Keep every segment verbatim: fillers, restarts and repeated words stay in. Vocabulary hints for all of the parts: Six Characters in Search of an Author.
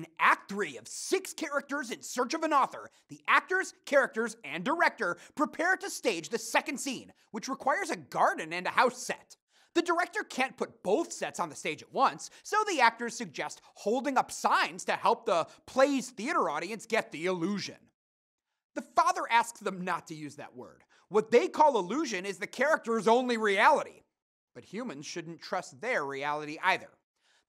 in Act three of Six Characters in Search of an Author, the actors, characters, and director prepare to stage the second scene, which requires a garden and a house set. The director can't put both sets on the stage at once, so the actors suggest holding up signs to help the play's theater audience get the illusion. The father asks them not to use that word. What they call illusion is the character's only reality. But humans shouldn't trust their reality either.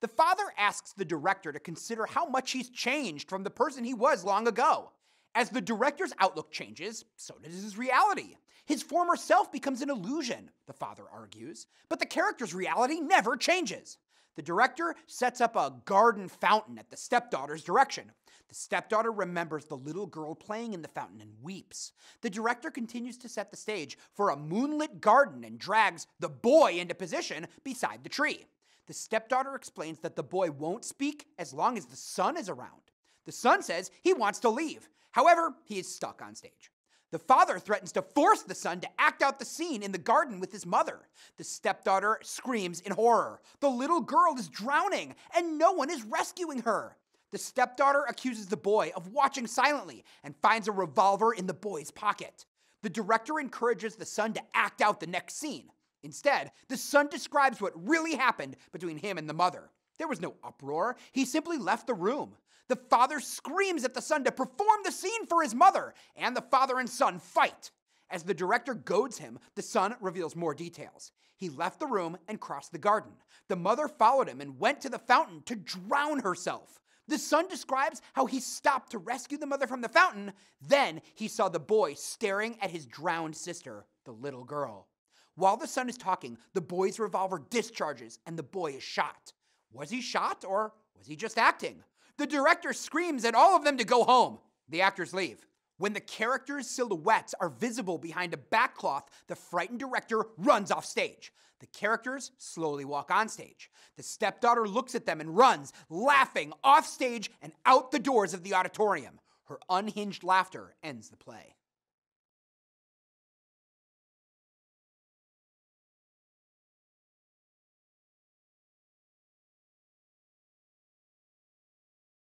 The father asks the director to consider how much he's changed from the person he was long ago. As the director's outlook changes, so does his reality. His former self becomes an illusion, the father argues, but the character's reality never changes. The director sets up a garden fountain at the stepdaughter's direction. The stepdaughter remembers the little girl playing in the fountain and weeps. The director continues to set the stage for a moonlit garden and drags the boy into position beside the tree. The stepdaughter explains that the boy won't speak as long as the son is around. The son says he wants to leave. However, he is stuck on stage. The father threatens to force the son to act out the scene in the garden with his mother. The stepdaughter screams in horror. The little girl is drowning, and no one is rescuing her. The stepdaughter accuses the boy of watching silently and finds a revolver in the boy's pocket. The director encourages the son to act out the next scene. Instead, the son describes what really happened between him and the mother. There was no uproar. He simply left the room. The father screams at the son to perform the scene for his mother, and the father and son fight. As the director goads him, the son reveals more details. He left the room and crossed the garden. The mother followed him and went to the fountain to drown herself. The son describes how he stopped to rescue the mother from the fountain. Then he saw the boy staring at his drowned sister, the little girl. While the son is talking, the boy's revolver discharges and the boy is shot. Was he shot or was he just acting? The director screams at all of them to go home. The actors leave. When the characters' silhouettes are visible behind a backcloth, the frightened director runs off stage. The characters slowly walk on stage. The stepdaughter looks at them and runs, laughing, off stage and out the doors of the auditorium. Her unhinged laughter ends the play.